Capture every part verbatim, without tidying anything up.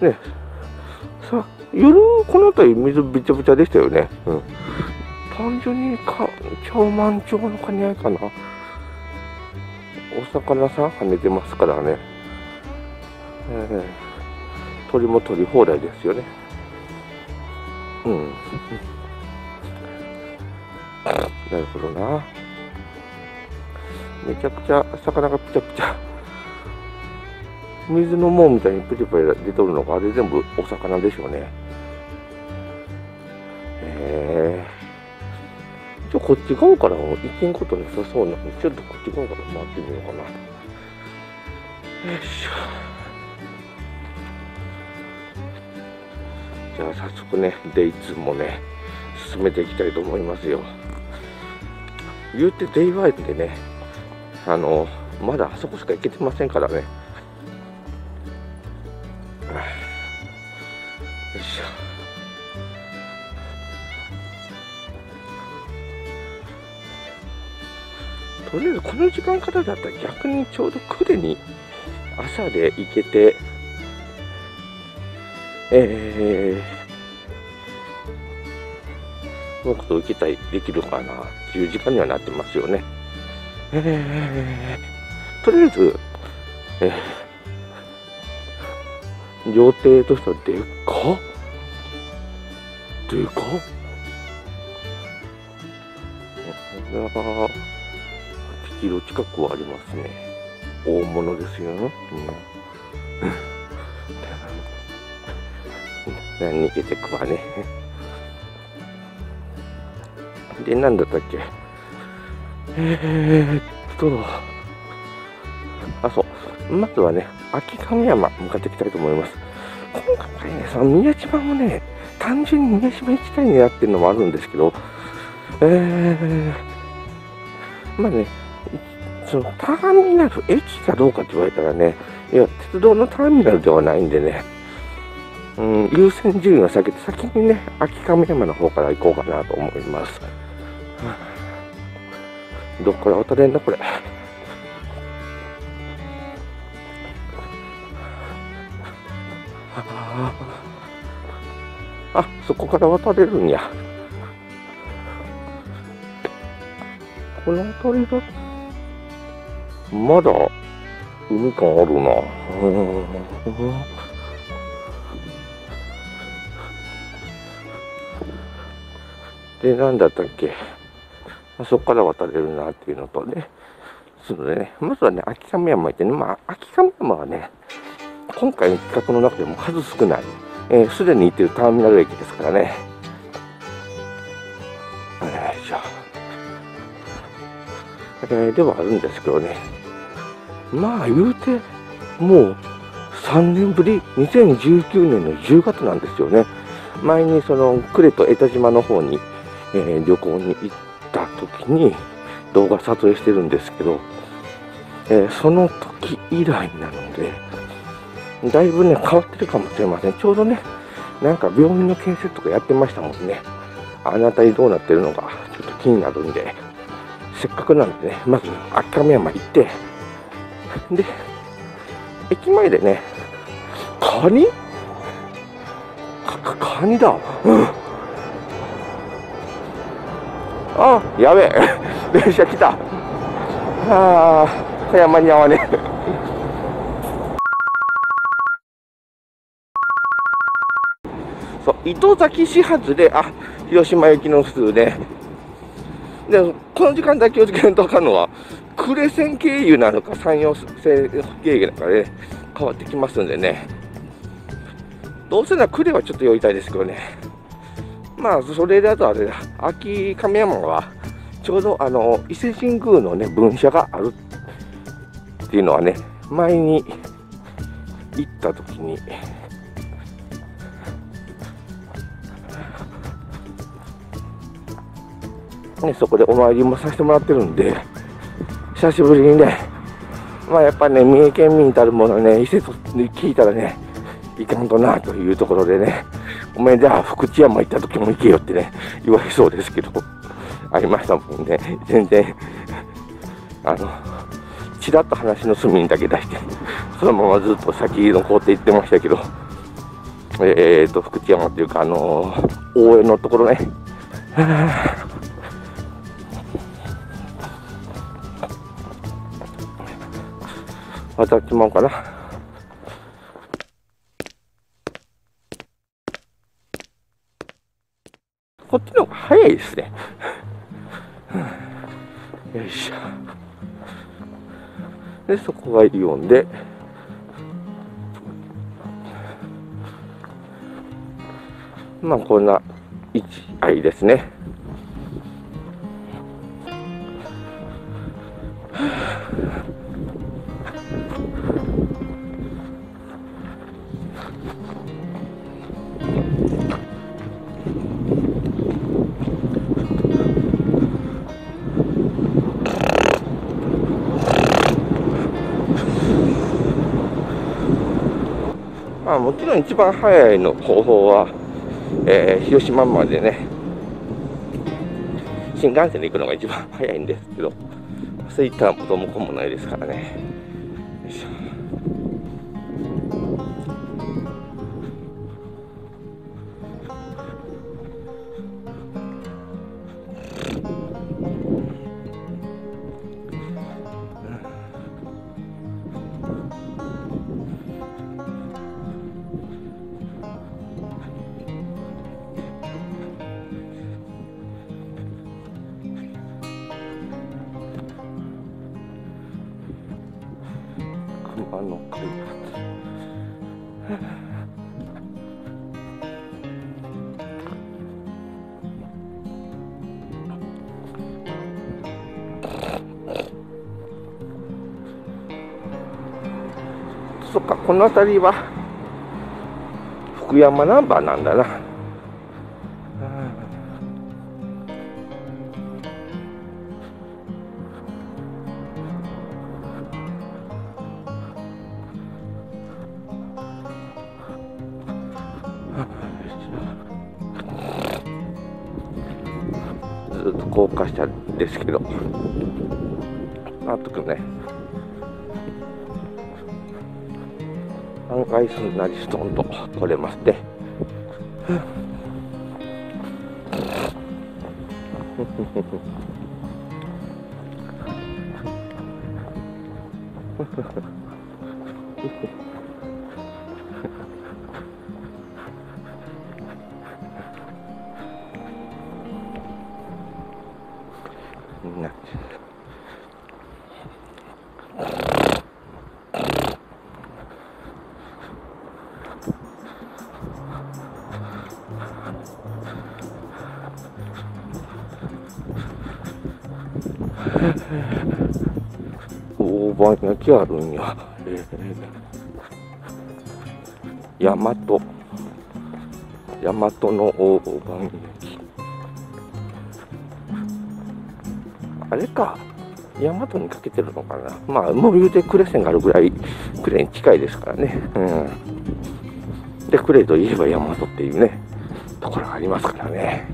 ね、さ夜この辺り水びちゃびちゃでしたよね、うん、単純にか長満潮の兼ね合いかな。お魚さん跳ねてますからね、えー、鳥も鳥放題ですよね。うんなるほどな。めちゃくちゃ魚がピチャピチャ水のもんみたいにプリプリ出とるのがあれ全部お魚でしょうね。へえー、じゃあこっち側からも行けんことなさそうなので、ちょっとこっち側から回ってみようかな。よいしょ。じゃあ早速ねデイツーもね進めていきたいと思いますよ。言うてデイワンってね、あのまだあそこしか行けてませんからね。よいしょ。とりあえずこの時間からだったら逆にちょうどくじに朝で行けて、えー、もうこと受けたりできるかなっていう時間にはなってますよね。えー、とりあえず、えー、料亭としてはでっかっでかっ、これははちキロ近くはありますね。大物ですよね、うん、逃げてくわね。で、なんだったっけ、えー、っとあ、そうまずはね秋神山向かっていきたいと思います。今回ねその宮島もね、単純に宮島行きたいねっていうのもあるんですけど、えー、まあねそのターミナル駅かどうかって言われたらね、いや鉄道のターミナルではないんでね、うん、優先順位は避けて先にね秋神山の方から行こうかなと思います。どっから渡れんだこれ。あ、そこから渡れるんや。この辺りがまだ海感あるな。で、なんだったっけ、そこから渡れるなっていうのとね、それでね、まずはね、秋神山行ってね、まあ、秋神山はね、今回の企画の中でも数少ない、えー、すでに行ってるターミナル駅ですからね。よいしょ。えー、ではあるんですけどね、まあ、言うて、もうさんねんぶり、にせんじゅうきゅうねんのじゅうがつなんですよね。前にその呉と江田島の方に、えー、旅行に行って、た時に動画撮影してるんですけど、えー、その時以来なのでだいぶね変わってるかもしれません。ちょうどねなんか病院の建設とかやってましたもんね。あなたにどうなってるのかちょっと気になるんで、せっかくなんでねまず秋神山行って、で駅前でねカニかカニだ、うんあ、やべえ電車来た。ああ、山に合わねえ。そう、糸崎始発で、あ、広島行きの普通ね。で、この時間だけ気をつけないと分かるのは、呉線経由なのか、山陽線経由なのかで、ね、変わってきますんでね。どうせなら呉はちょっと寄りたいですけどね。まあそれだとあれだ、秋神山はちょうどあの伊勢神宮のね分社があるっていうのはね前に行った時にねそこでお参りもさせてもらってるんで、久しぶりにねまあやっぱね三重県民たるものね伊勢と聞いたらねいかんとなというところでね、お前じゃあ福知山行った時も行けよってね言われそうですけどありましたもんね。全然あのちらっと話の隅にだけ出してそのままずっと先の工程行ってましたけど、えーと福知山っていうか、あのー、応援のところね。渡っちまおうかな。こっちの方が早いですね。よいしょ。で、そこがイリオンで、まあこんな位置合いですね。まあもちろん一番早いの方法は、えー、広島までね新幹線で行くのが一番早いんですけど、そういったこともこもないですからね。よいしょ。あの開発そっか、この辺りは福山ナンバーなんだな。ずっと高架下ですけど、あとくね、案外すんなりストンと取れまして、大判焼きあるんや。大和、大和の大判焼き。あれか、大和にかけてるのかな。まあもう言うて呉線があるぐらい呉に近いですからね。うん、で呉といえば大和っていうねところがありますからね。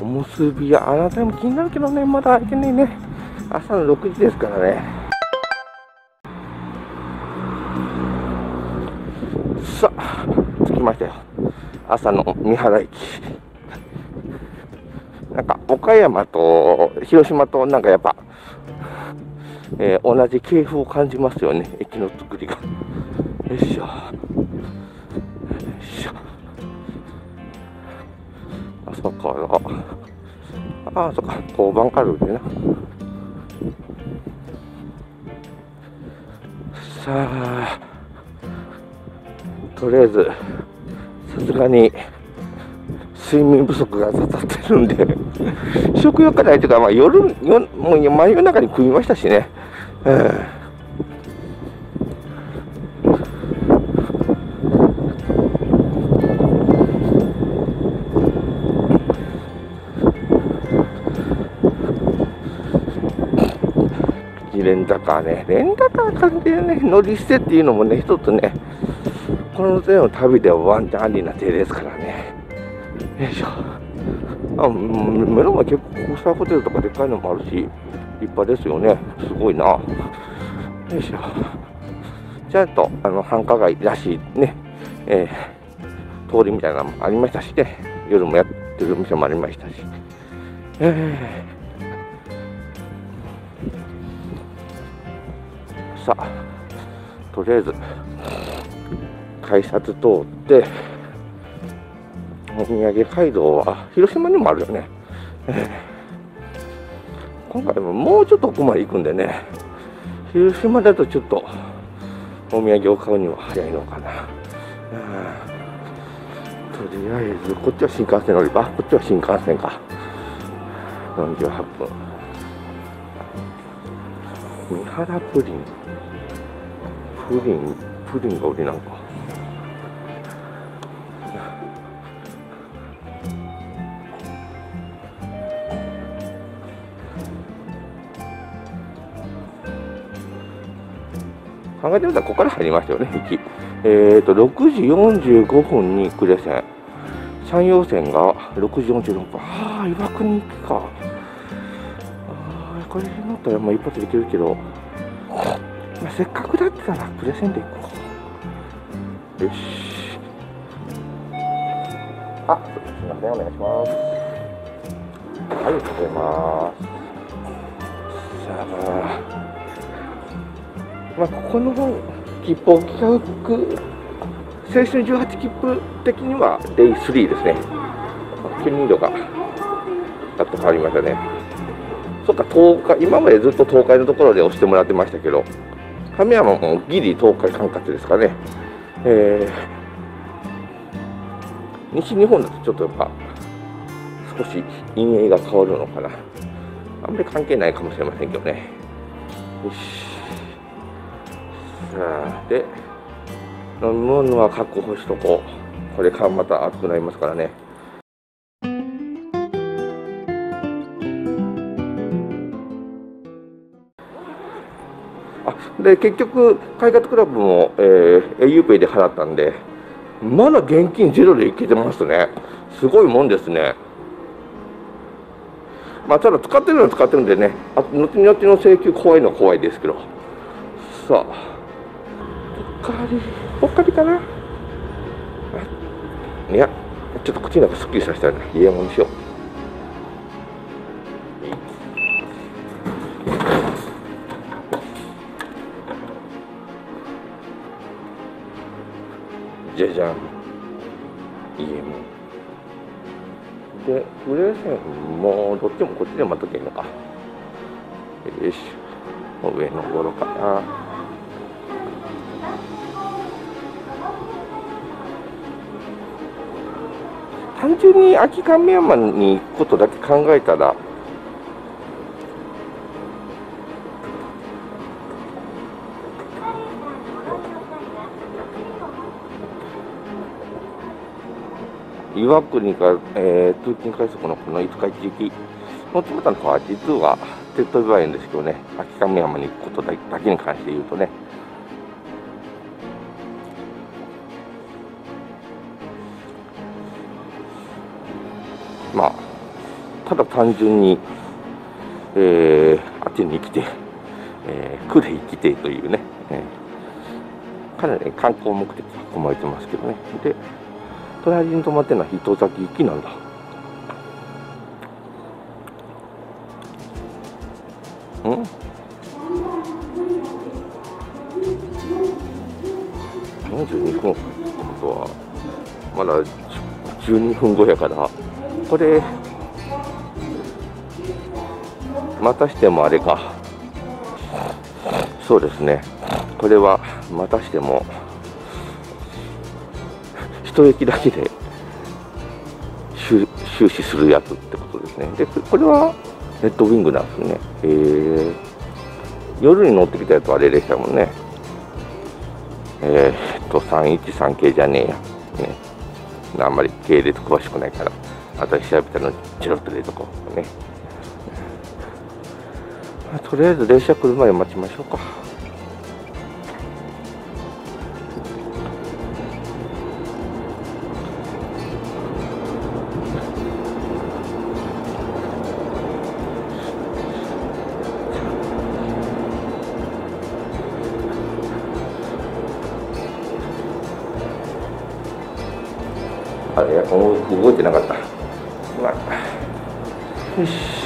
おむすびやあなたも気になるけどね、まだ開いてないね。朝のろくじですからね。さあ着きましたよ、朝の三原駅。なんか岡山と広島となんかやっぱ、えー、同じ系譜を感じますよね、駅の作りが。よいしょ。そっか、ああ、そっか、交番カルでな。さあ、とりあえず、さすがに睡眠不足がたたってるんで、食欲がないというか、まあ、夜、夜、もう真夜中に食いましたしね。うんレンタカーね、レンタカー関係ね、乗り捨てっていうのもね、一つね、この手の旅ではワンチャンありな手ですからね。よいしょ。あ、目の前結構コースターホテルとかでっかいのもあるし、立派ですよね。すごいな。よいしょ。ちゃんとあの繁華街らしいね、えー、通りみたいなのもありましたしね、夜もやってる店もありましたし、えー、さあとりあえず改札通ってお土産街道は広島にもあるよね。えー、今回ももうちょっと奥まで行くんでね、広島だとちょっとお土産を買うには早いのかな。うん、とりあえずこっちは新幹線乗り場、こっちは新幹線か。よんじゅうはっぷん三原プリン、プリンプリンが売りなんか。考えてみたらここから入りましたよね、行き。えっと、ろくじよんじゅうごふんに呉線、山陽線がろくじよんじゅうろっぷん。ああ、岩国行きか。ああ、これに乗ったらもう一発で行けるけど、まあ、せっかくだったら呉線で行こう。よし。あ、すいません、お願いします。ありがとうございます。さあ。まあここの方切符を企画、青春じゅうはち切符的にはデイスリーですね。きゅうにん度がガッと変わりましたね。そっか、東海、今までずっと東海のところで押してもらってましたけど、亀山もギリ東海管轄ですかね。えー、西日本だとちょっとやっぱ少し陰影が変わるのかな。あんまり関係ないかもしれませんけどね。よし。で、飲み物は確保しとこう。これからまた暑くなりますからね。あ、で結局快活クラブも、えー、エーユーペイ で払ったんで、まだ現金ゼロでいけてますね。すごいもんですね。まあただ使ってるのは使ってるんでね、あと後々の請求怖いのは怖いですけど。さあ。ポッカリ、ポッカリかな。いや、ちょっと口の中すっきりさせたいな。家もにしよう。じゃじゃん。家も。で、プレゼンもどっちもこっちで待っとけんのか。よいしょ、上の頃かな。単純に秋亀山に行くことだけ考えたら、岩国から、えー、通勤快速のこの五日市行きのつもたのは、実は手っ取り早いんですけどね、秋亀山に行くことだけに関して言うとね。まあ、ただ単純に、えー、あっちに来て、えー、呉に来てというね、えー、かなり観光目的が含まれてますけどね。で、隣に泊まってるのは糸崎行きなんだ。うんよんじゅうにふんってことはまだじゅうにふんごやから、これまたしてもあれか、そうですね、これはまたしても一駅だけで終始するやつってことですね。でこれはレッドウィングなんですね。えー、夜に乗ってきたやつはあれでしたもんね。えー、っとさんいちさん系じゃねえや、ね、あんまり系列詳しくないから私調べたのチロッと出とこうね。まあ、とりあえず列車来るまで待ちましょうか。あれエアコン動いてなかった。うわ。よし。